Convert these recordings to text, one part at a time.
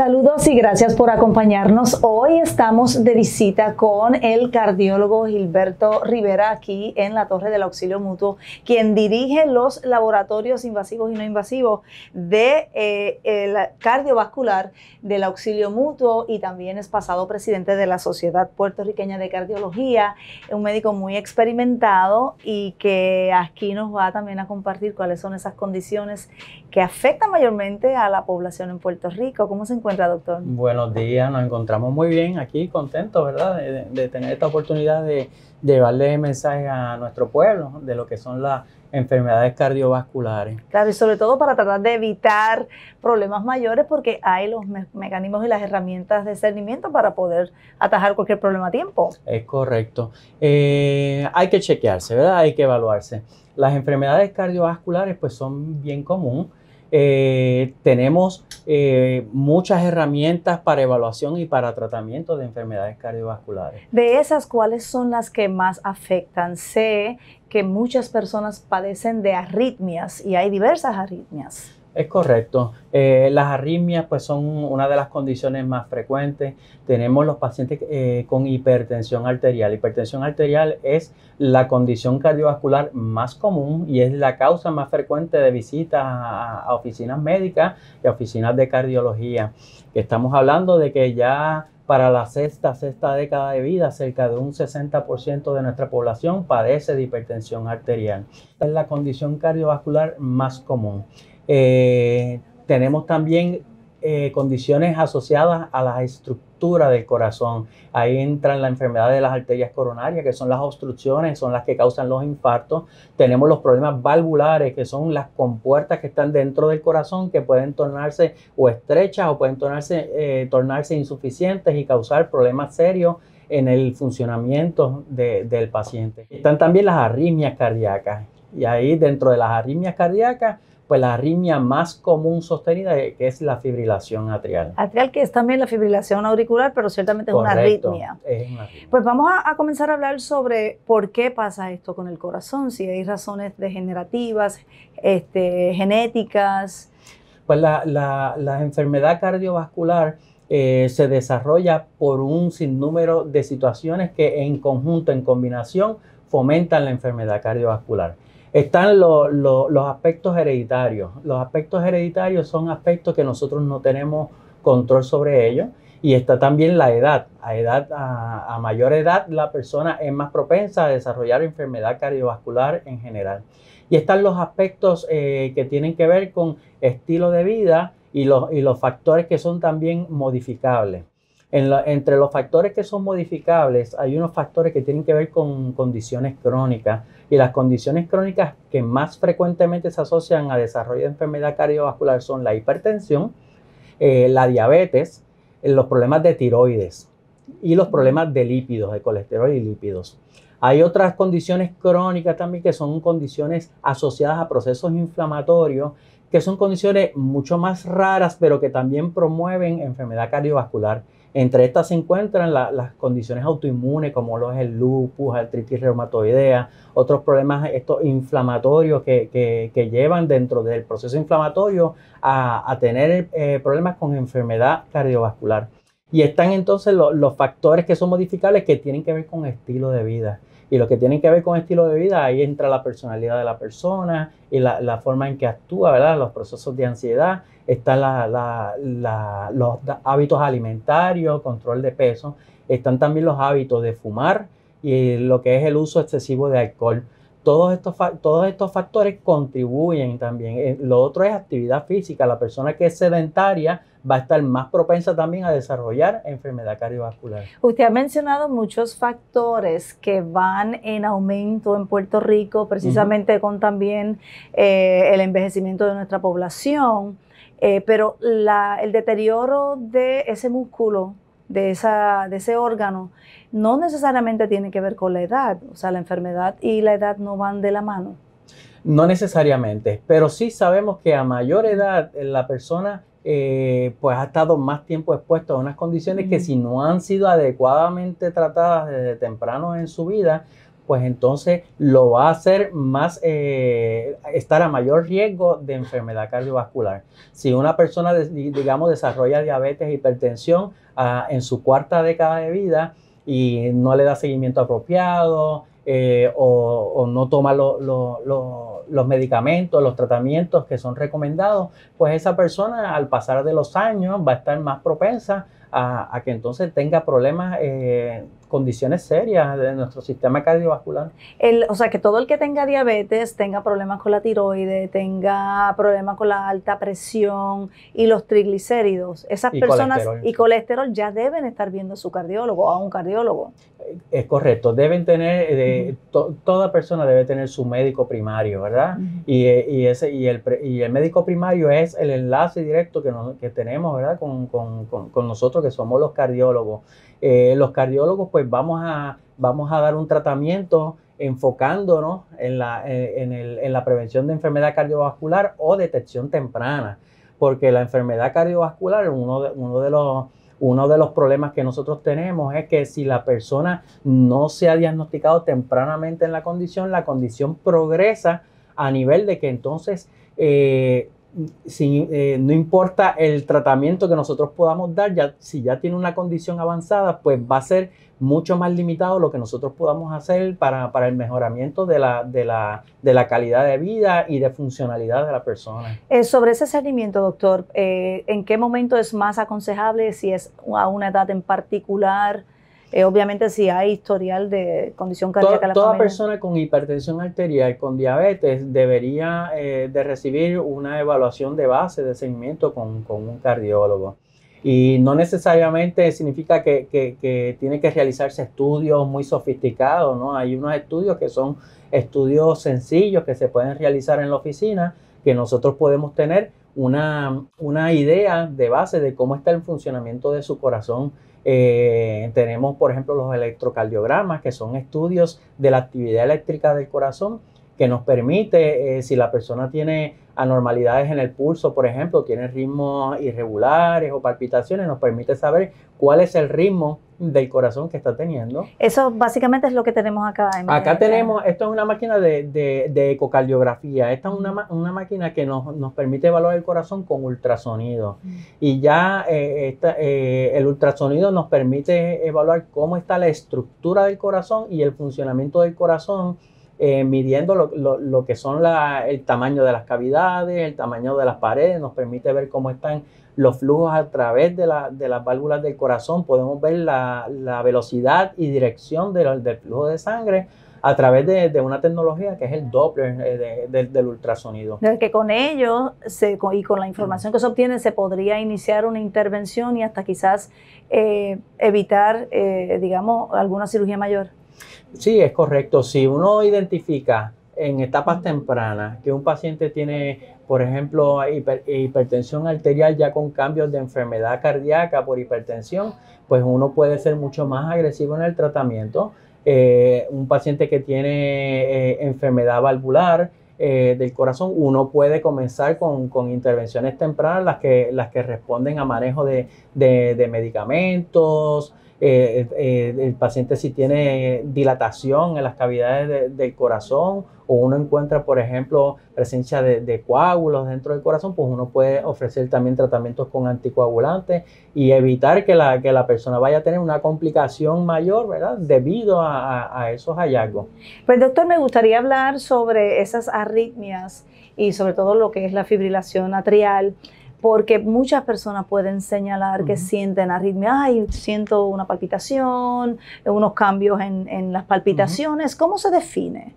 Saludos y gracias por acompañarnos. Hoy estamos de visita con el cardiólogo Gilberto Rivera aquí en la Torre del Auxilio Mutuo, quien dirige los laboratorios invasivos y no invasivos de el cardiovascular del Auxilio Mutuo y también es pasado presidente de la Sociedad Puertorriqueña de Cardiología, un médico muy experimentado y que aquí nos va también a compartir cuáles son esas condiciones que afectan mayormente a la población en Puerto Rico. ¿Cómo se encuentra, doctor? Buenos días, nos encontramos muy bien aquí, contentos, ¿verdad? De tener esta oportunidad de llevarle mensaje a nuestro pueblo de lo que son las enfermedades cardiovasculares. Claro, y sobre todo para tratar de evitar problemas mayores porque hay los mecanismos y las herramientas de discernimiento para poder atajar cualquier problema a tiempo. Es correcto. Hay que chequearse, ¿verdad? Hay que evaluarse. Las enfermedades cardiovasculares pues son bien común. Tenemos muchas herramientas para evaluación y para tratamiento de enfermedades cardiovasculares. De esas, ¿cuáles son las que más afectan? Sé que muchas personas padecen de arritmias y hay diversas arritmias. Es correcto. Las arritmias pues, son una de las condiciones más frecuentes. Tenemos los pacientes con hipertensión arterial. Hipertensión arterial es la condición cardiovascular más común y es la causa más frecuente de visitas a oficinas médicas y a oficinas de cardiología. Estamos hablando de que ya para la sexta década de vida, cerca de un 60% de nuestra población padece de hipertensión arterial. Es la condición cardiovascular más común. Tenemos también condiciones asociadas a la estructura del corazón. Ahí entran la enfermedad de las arterias coronarias, que son las obstrucciones, son las que causan los infartos. Tenemos los problemas valvulares, que son las compuertas que están dentro del corazón, que pueden tornarse o estrechas o pueden tornarse insuficientes y causar problemas serios en el funcionamiento del paciente. Están también las arritmias cardíacas. Y ahí dentro de las arritmias cardíacas, pues la arritmia más común sostenida que es la fibrilación atrial. Atrial que es también la fibrilación auricular, pero ciertamente es correcto, una arritmia. Es una arritmia. Pues vamos a comenzar a hablar sobre por qué pasa esto con el corazón, si hay razones degenerativas, genéticas. Pues la enfermedad cardiovascular se desarrolla por un sinnúmero de situaciones que en conjunto, en combinación, fomentan la enfermedad cardiovascular. Están los aspectos hereditarios. Los aspectos hereditarios son aspectos que nosotros no tenemos control sobre ellos. Y está también la edad. A mayor edad la persona es más propensa a desarrollar enfermedad cardiovascular en general. Y están los aspectos que tienen que ver con estilo de vida y los factores que son también modificables. Entre los factores que son modificables hay unos factores que tienen que ver con condiciones crónicas y las condiciones crónicas que más frecuentemente se asocian a desarrollo de enfermedad cardiovascular son la hipertensión, la diabetes, los problemas de tiroides y los problemas de lípidos, de colesterol y lípidos. Hay otras condiciones crónicas también que son condiciones asociadas a procesos inflamatorios que son condiciones mucho más raras pero que también promueven enfermedad cardiovascular. Entre estas se encuentran las condiciones autoinmunes como lo es el lupus, artritis reumatoidea, otros problemas estos inflamatorios que llevan dentro del proceso inflamatorio a tener problemas con enfermedad cardiovascular. Y están entonces los factores que son modificables que tienen que ver con estilo de vida. Y los que tienen que ver con estilo de vida, ahí entra la personalidad de la persona y la forma en que actúa, ¿verdad? Los procesos de ansiedad, están los hábitos alimentarios, control de peso, están también los hábitos de fumar y lo que es el uso excesivo de alcohol. Todos estos factores contribuyen también. Lo otro es actividad física. La persona que es sedentaria va a estar más propensa también a desarrollar enfermedad cardiovascular. Usted ha mencionado muchos factores que van en aumento en Puerto Rico, precisamente con también el envejecimiento de nuestra población, pero el deterioro de ese músculo, de ese órgano, no necesariamente tiene que ver con la edad. O sea, la enfermedad y la edad no van de la mano. No necesariamente, pero sí sabemos que a mayor edad la persona pues ha estado más tiempo expuesto a unas condiciones que si no han sido adecuadamente tratadas desde temprano en su vida, pues entonces lo va a hacer más, estar a mayor riesgo de enfermedad cardiovascular. Si una persona, digamos, desarrolla diabetes e hipertensión en su cuarta década de vida y no le da seguimiento apropiado, o no toma los medicamentos, los tratamientos que son recomendados, pues esa persona al pasar de los años va a estar más propensa a que entonces tenga problemas, condiciones serias de nuestro sistema cardiovascular. O sea, que todo el que tenga diabetes, tenga problemas con la tiroides, tenga problemas con la alta presión y los triglicéridos, esas personas y colesterol ya deben estar viendo a su cardiólogo o a un cardiólogo. Es correcto, deben tener, toda persona debe tener su médico primario, ¿verdad? Y el médico primario es el enlace directo que tenemos, ¿verdad?, con nosotros, que somos los cardiólogos. Los cardiólogos, pues vamos a dar un tratamiento enfocándonos en la prevención de enfermedad cardiovascular o detección temprana, porque la enfermedad cardiovascular, uno de los problemas que nosotros tenemos es que si la persona no se ha diagnosticado tempranamente en la condición progresa a nivel de que entonces no importa el tratamiento que nosotros podamos dar, si ya tiene una condición avanzada, pues va a ser mucho más limitado lo que nosotros podamos hacer para el mejoramiento de la calidad de vida y de funcionalidad de la persona. Sobre ese seguimiento, doctor, ¿en qué momento es más aconsejable? Si es a una edad en particular, obviamente si hay historial de condición cardíaca. Toda persona con hipertensión arterial, con diabetes, debería de recibir una evaluación de base de seguimiento con un cardiólogo. Y no necesariamente significa que tiene que realizarse estudios muy sofisticados, ¿no? Hay unos estudios que son estudios sencillos que se pueden realizar en la oficina, que nosotros podemos tener una idea de base de cómo está el funcionamiento de su corazón. Tenemos, por ejemplo, los electrocardiogramas, que son estudios de la actividad eléctrica del corazón, que nos permite, si la persona tiene anormalidades en el pulso, por ejemplo, tiene ritmos irregulares o palpitaciones, nos permite saber cuál es el ritmo del corazón que está teniendo. Eso básicamente es lo que tenemos acá. Acá tenemos, esto es una máquina de ecocardiografía. Esta es una máquina que nos permite evaluar el corazón con ultrasonido. Y ya el ultrasonido nos permite evaluar cómo está la estructura del corazón y el funcionamiento del corazón, midiendo lo que son el tamaño de las cavidades, el tamaño de las paredes. Nos permite ver cómo están los flujos a través de las válvulas del corazón. Podemos ver la velocidad y dirección del flujo de sangre a través de una tecnología que es el Doppler del ultrasonido. Que con ello y con la información que se obtiene se podría iniciar una intervención y hasta quizás evitar, digamos, alguna cirugía mayor. Sí, es correcto. Si uno identifica en etapas tempranas que un paciente tiene, por ejemplo, hipertensión arterial ya con cambios de enfermedad cardíaca por hipertensión, pues uno puede ser mucho más agresivo en el tratamiento. Un paciente que tiene enfermedad valvular del corazón, uno puede comenzar con intervenciones tempranas, las que responden a manejo de medicamentos. El paciente si tiene dilatación en las cavidades del corazón, o uno encuentra, por ejemplo, presencia de coágulos dentro del corazón, pues uno puede ofrecer también tratamientos con anticoagulantes y evitar que la persona vaya a tener una complicación mayor, ¿verdad?, debido a esos hallazgos. Pues, doctor, me gustaría hablar sobre esas arritmias y sobre todo lo que es la fibrilación atrial, porque muchas personas pueden señalar que sienten arritmia. Ay, siento una palpitación, unos cambios en las palpitaciones. ¿Cómo se define?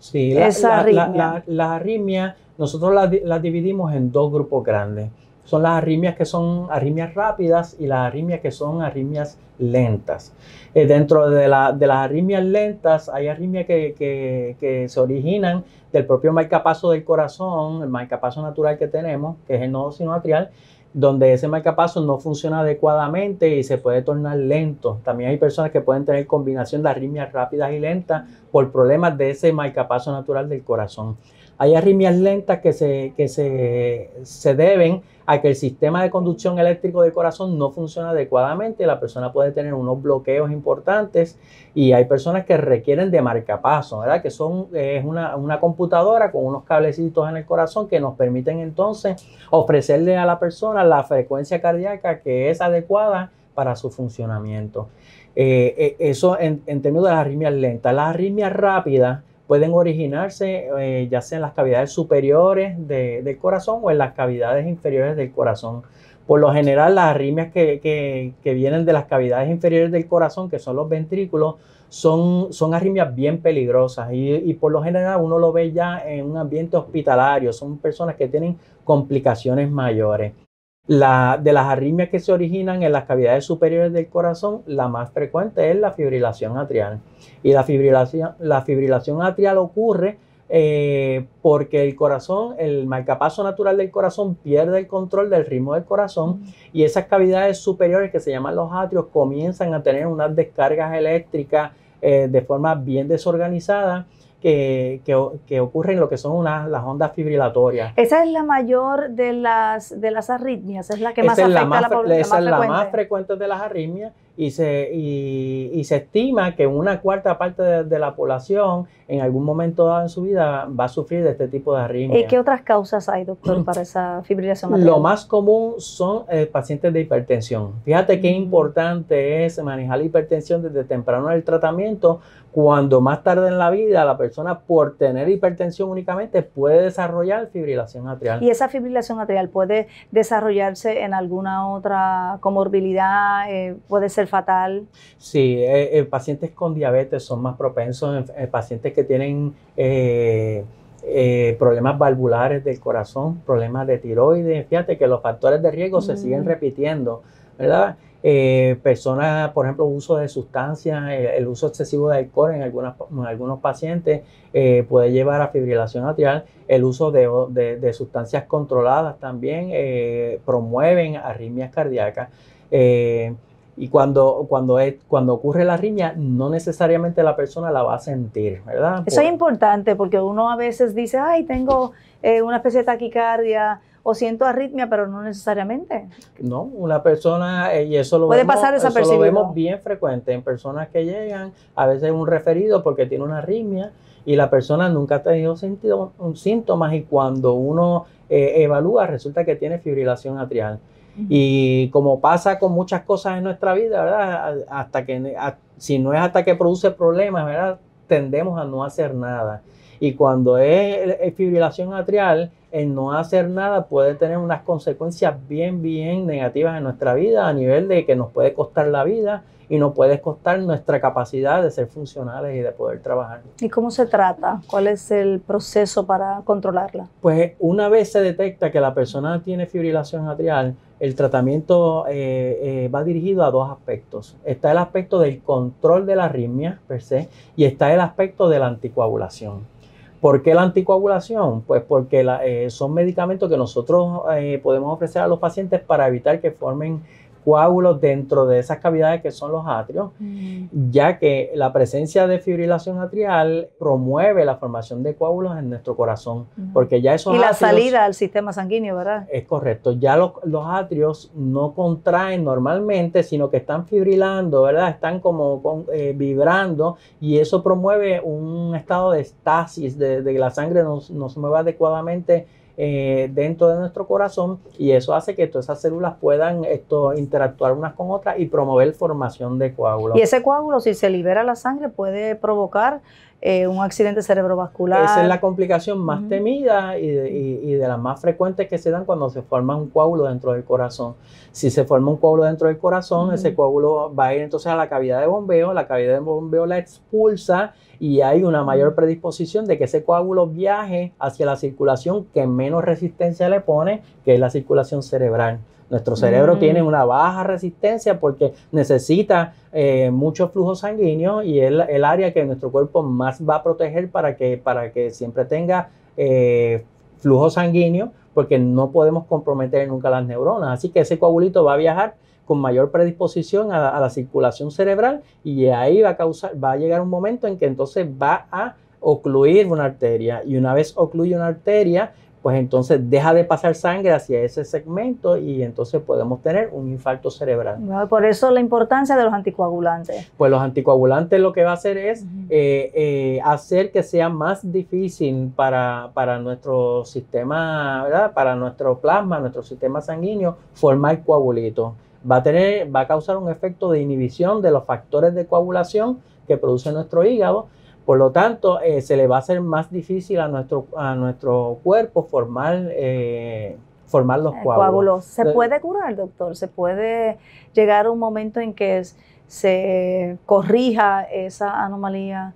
Sí, esa arritmia. Las arritmias, nosotros las dividimos en dos grupos grandes. Son las arritmias que son arritmias rápidas y las arritmias que son arritmias lentas. Dentro de las arritmias lentas hay arritmias que se originan del propio marcapaso del corazón, el marcapaso natural que tenemos, que es el nodo sinoatrial, donde ese marcapaso no funciona adecuadamente y se puede tornar lento. También hay personas que pueden tener combinación de arritmias rápidas y lentas por problemas de ese marcapaso natural del corazón. Hay arritmias lentas que se deben a que el sistema de conducción eléctrico del corazón no funciona adecuadamente. La persona puede tener unos bloqueos importantes y hay personas que requieren de marcapasos, ¿verdad? Que son, es una computadora con unos cablecitos en el corazón que nos permiten entonces ofrecerle a la persona la frecuencia cardíaca que es adecuada para su funcionamiento. Eso en términos de las arritmias lentas. Las arritmias rápidas pueden originarse ya sea en las cavidades superiores del corazón o en las cavidades inferiores del corazón. Por lo general, las arritmias que vienen de las cavidades inferiores del corazón, que son los ventrículos, son arritmias bien peligrosas y por lo general uno lo ve ya en un ambiente hospitalario. Son personas que tienen complicaciones mayores. De las arritmias que se originan en las cavidades superiores del corazón, la más frecuente es la fibrilación atrial. Y la fibrilación atrial ocurre porque el marcapaso natural del corazón pierde el control del ritmo del corazón y esas cavidades superiores, que se llaman los atrios, comienzan a tener unas descargas eléctricas de forma bien desorganizada, que ocurren lo que son las ondas fibrilatorias. Esa es la mayor de las arritmias, es la que más afecta a la población. Esa es la más frecuente de las arritmias y se estima que una cuarta parte de la población en algún momento dado en su vida va a sufrir de este tipo de arritmia. ¿Y qué otras causas hay, doctor, para esa fibrilación atrial? Lo más común son pacientes de hipertensión. Fíjate qué importante es manejar la hipertensión desde temprano en el tratamiento, cuando más tarde en la vida la persona, por tener hipertensión únicamente, puede desarrollar fibrilación atrial. ¿Y esa fibrilación atrial puede desarrollarse en alguna otra comorbilidad? ¿Puede ser fatal? Sí, pacientes con diabetes son más propensos, pacientes que tienen problemas valvulares del corazón, problemas de tiroides. Fíjate que los factores de riesgo se siguen repitiendo, ¿verdad? Personas, por ejemplo, uso de sustancias, el uso excesivo de alcohol en algunos pacientes puede llevar a fibrilación atrial. El uso de sustancias controladas también promueven arritmias cardíacas. Y cuando ocurre la arritmia, no necesariamente la persona la va a sentir, ¿verdad? Eso es importante porque uno a veces dice, ay, tengo una especie de taquicardia o siento arritmia, pero no necesariamente. No, una persona, y eso lo puede pasar desapercibido. Eso lo vemos bien frecuente en personas que llegan, a veces un referido porque tiene una arritmia y la persona nunca ha tenido síntomas y cuando uno evalúa resulta que tiene fibrilación atrial. Y como pasa con muchas cosas en nuestra vida, ¿verdad? Si no es hasta que produce problemas, ¿verdad? Tendemos a no hacer nada. Y cuando es fibrilación atrial, el no hacer nada puede tener unas consecuencias bien negativas en nuestra vida, a nivel de que nos puede costar la vida y nos puede costar nuestra capacidad de ser funcionales y de poder trabajar. ¿Y cómo se trata? ¿Cuál es el proceso para controlarla? Pues una vez se detecta que la persona tiene fibrilación atrial, el tratamiento va dirigido a dos aspectos. Está el aspecto del control de la arritmia per se y está el aspecto de la anticoagulación. ¿Por qué la anticoagulación? Pues porque son medicamentos que nosotros podemos ofrecer a los pacientes para evitar que formen coágulos dentro de esas cavidades que son los atrios, ya que la presencia de fibrilación atrial promueve la formación de coágulos en nuestro corazón, porque ya esos atrios, la salida al sistema sanguíneo, ¿verdad? Es correcto, ya los atrios no contraen normalmente, sino que están fibrilando, ¿verdad? Están como vibrando y eso promueve un estado de estasis, de que la sangre no se mueva adecuadamente dentro de nuestro corazón y eso hace que todas esas células puedan interactuar unas con otras y promover formación de coágulos. Y ese coágulo, si se libera la sangre, puede provocar un accidente cerebrovascular. Esa es la complicación más temida y de las más frecuentes que se dan cuando se forma un coágulo dentro del corazón. Si se forma un coágulo dentro del corazón, ese coágulo va a ir entonces a la cavidad de bombeo, la cavidad de bombeo la expulsa y hay una mayor predisposición de que ese coágulo viaje hacia la circulación que menos resistencia le pone, que es la circulación cerebral. Nuestro cerebro tiene una baja resistencia porque necesita mucho flujo sanguíneo y es el área que nuestro cuerpo más va a proteger para que siempre tenga flujo sanguíneo, porque no podemos comprometer nunca las neuronas. Así que ese coagulito va a viajar con mayor predisposición a la circulación cerebral y ahí va a llegar un momento en que entonces va a ocluir una arteria, y una vez ocluye una arteria, pues entonces deja de pasar sangre hacia ese segmento y entonces podemos tener un infarto cerebral. Bueno, por eso la importancia de los anticoagulantes. Pues los anticoagulantes lo que va a hacer es hacer que sea más difícil para nuestro sistema, ¿verdad? Para nuestro plasma, nuestro sistema sanguíneo, formar coagulitos. Va a causar un efecto de inhibición de los factores de coagulación que produce nuestro hígado. Por lo tanto, se le va a hacer más difícil a nuestro cuerpo formar, los coágulos. ¿Se puede curar, doctor? ¿Se puede llegar a un momento en que se corrija esa anomalía?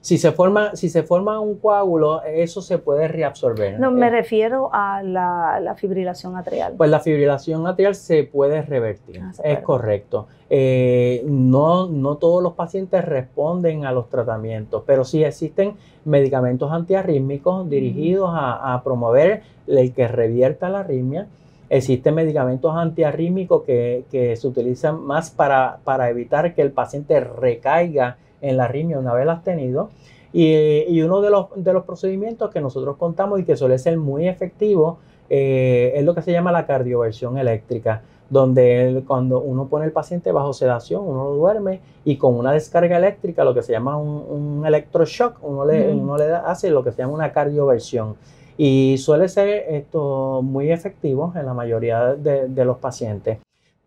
Si se forma un coágulo, eso se puede reabsorber. No, me refiero a la fibrilación atrial. Pues la fibrilación atrial se puede revertir, es correcto. No todos los pacientes responden a los tratamientos, pero sí existen medicamentos antiarrítmicos dirigidos a promover el que revierta la arritmia. Existen medicamentos antiarrítmicos que se utilizan más para evitar que el paciente recaiga en la arritmia una vez la has tenido, y uno de los procedimientos que nosotros contamos y que suele ser muy efectivo es lo que se llama la cardioversión eléctrica, donde cuando uno pone al paciente bajo sedación, uno lo duerme y con una descarga eléctrica, lo que se llama un electroshock, uno le hace lo que se llama una cardioversión, y suele ser esto muy efectivo en la mayoría de los pacientes.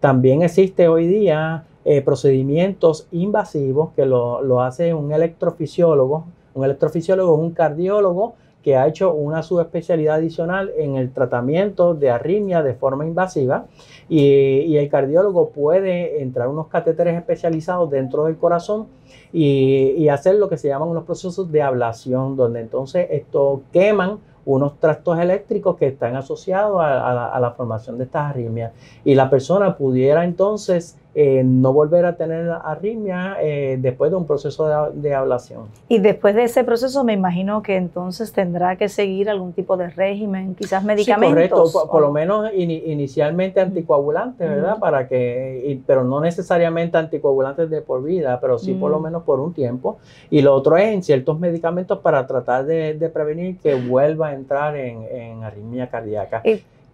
También existe hoy día procedimientos invasivos que lo hace un electrofisiólogo. Un electrofisiólogo es un cardiólogo que ha hecho una subespecialidad adicional en el tratamiento de arritmia de forma invasiva, y el cardiólogo puede entrar unos catéteres especializados dentro del corazón y hacer lo que se llaman unos procesos de ablación, donde entonces esto queman unos tractos eléctricos que están asociados a la formación de estas arritmias, y la persona pudiera entonces no volver a tener arritmia después de un proceso de ablación. Y después de ese proceso me imagino que entonces tendrá que seguir algún tipo de régimen, quizás medicamentos. Sí, correcto, por lo menos inicialmente anticoagulantes, ¿verdad? Para que, pero no necesariamente anticoagulantes de por vida, pero sí por lo menos por un tiempo. Y lo otro es en ciertos medicamentos para tratar de prevenir que vuelva a entrar en arritmia cardíaca.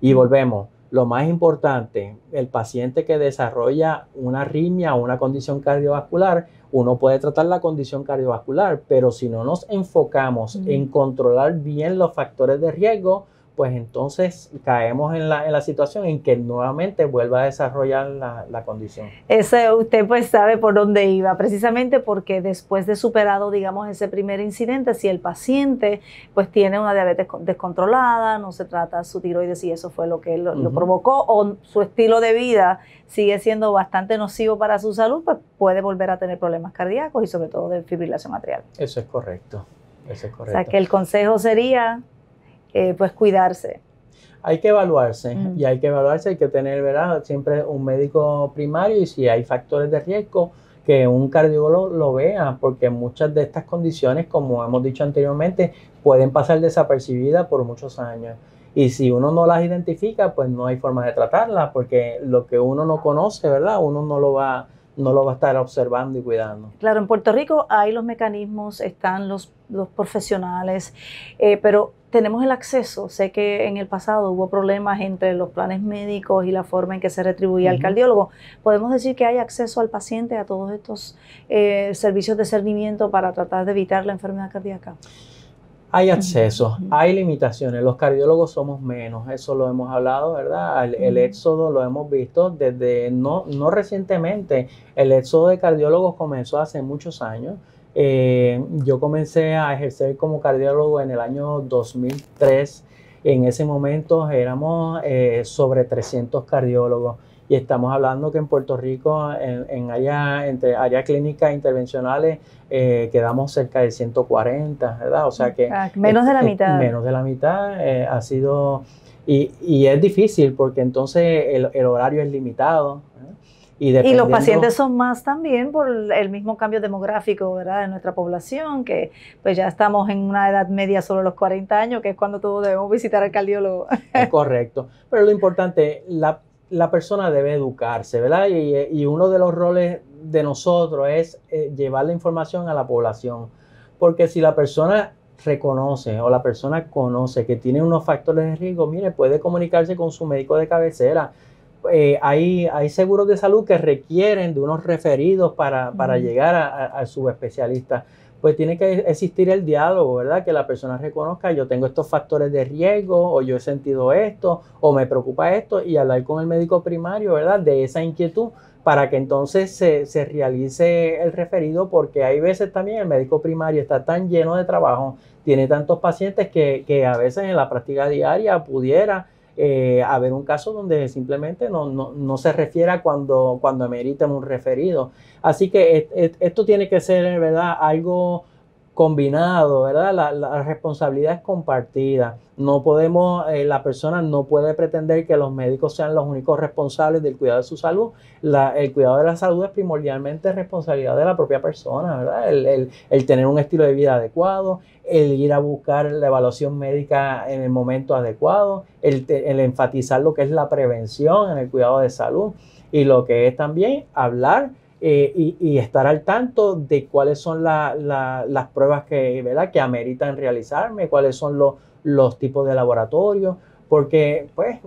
Y volvemos. Lo más importante, el paciente que desarrolla una arritmia o una condición cardiovascular, uno puede tratar la condición cardiovascular, pero si no nos enfocamos en controlar bien los factores de riesgo, pues entonces caemos en la situación en que nuevamente vuelva a desarrollar la condición. Eso usted pues sabe por dónde iba, precisamente porque después de superado, digamos, ese primer incidente, si el paciente pues tiene una diabetes descontrolada, no se trata su tiroides y eso fue lo que lo provocó, o su estilo de vida sigue siendo bastante nocivo para su salud, pues puede volver a tener problemas cardíacos y sobre todo de fibrilación atrial. Eso es correcto, eso es correcto. O sea que el consejo sería... pues cuidarse. Hay que evaluarse y hay que evaluarse, hay que tener, ¿verdad?, siempre un médico primario, y si hay factores de riesgo, que un cardiólogo lo vea, porque muchas de estas condiciones, como hemos dicho anteriormente, pueden pasar desapercibidas por muchos años. Y si uno no las identifica, pues no hay forma de tratarlas, porque lo que uno no conoce, ¿verdad?, uno no lo va a estar observando y cuidando. Claro, en Puerto Rico hay los mecanismos, están los profesionales, pero tenemos el acceso. Sé que en el pasado hubo problemas entre los planes médicos y la forma en que se retribuía al cardiólogo. ¿Podemos decir que hay acceso al paciente a todos estos servicios de cernimiento para tratar de evitar la enfermedad cardíaca? Hay acceso, hay limitaciones. Los cardiólogos somos menos, eso lo hemos hablado, ¿verdad? El éxodo lo hemos visto desde no recientemente. El éxodo de cardiólogos comenzó hace muchos años. Yo comencé a ejercer como cardiólogo en el año 2003. En ese momento éramos sobre 300 cardiólogos. Y estamos hablando que en Puerto Rico, entre área clínica e intervencionales, quedamos cerca de 140, ¿verdad? O sea que... menos de la mitad. Menos de la mitad ha sido... Y es difícil porque entonces el horario es limitado, ¿verdad? Y los pacientes son más también por el mismo cambio demográfico, ¿verdad?, de nuestra población, que pues ya estamos en una edad media sobre los 40 años, que es cuando todos debemos visitar al cardiólogo. Es correcto. Pero lo importante, la persona debe educarse, ¿verdad? Y uno de los roles de nosotros es llevar la información a la población. Porque si la persona reconoce o la persona conoce que tiene unos factores de riesgo, mire, puede comunicarse con su médico de cabecera. Hay seguros de salud que requieren de unos referidos para llegar a su especialista. Pues tiene que existir el diálogo, ¿verdad? Que la persona reconozca, yo tengo estos factores de riesgo, o yo he sentido esto, o me preocupa esto, y hablar con el médico primario, ¿verdad? De esa inquietud, para que entonces se realice el referido, porque hay veces también el médico primario está tan lleno de trabajo, tiene tantos pacientes que a veces en la práctica diaria pudiera haber un caso donde simplemente no se refiera cuando ameriten un referido. Así que esto tiene que ser, ¿verdad?, algo combinado, ¿verdad? La responsabilidad es compartida. No podemos, la persona no puede pretender que los médicos sean los únicos responsables del cuidado de su salud. El cuidado de la salud es primordialmente responsabilidad de la propia persona, ¿verdad? El tener un estilo de vida adecuado, el ir a buscar la evaluación médica en el momento adecuado, el enfatizar lo que es la prevención en el cuidado de salud y lo que es también hablar y estar al tanto de cuáles son las pruebas que, ¿verdad?, que ameritan realizarme, cuáles son los tipos de laboratorio, porque pues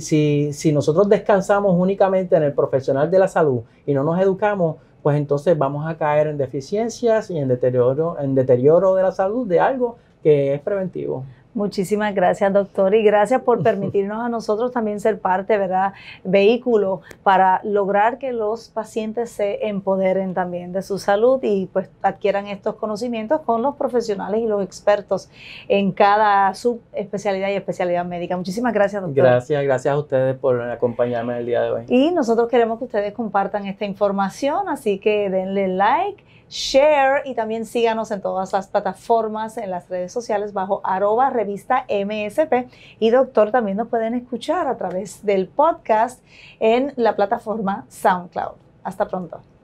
si nosotros descansamos únicamente en el profesional de la salud y no nos educamos, pues entonces vamos a caer en deficiencias y en deterioro de la salud de algo que es preventivo. Muchísimas gracias, doctor, y gracias por permitirnos a nosotros también ser parte, ¿verdad?, vehículo para lograr que los pacientes se empoderen también de su salud y pues adquieran estos conocimientos con los profesionales y los expertos en cada subespecialidad y especialidad médica. Muchísimas gracias, doctor. Gracias a ustedes por acompañarme el día de hoy. Y nosotros queremos que ustedes compartan esta información, así que denle like, share y también síganos en todas las plataformas, en las redes sociales bajo @revistaMSP, y doctor, también nos pueden escuchar a través del podcast en la plataforma SoundCloud. Hasta pronto.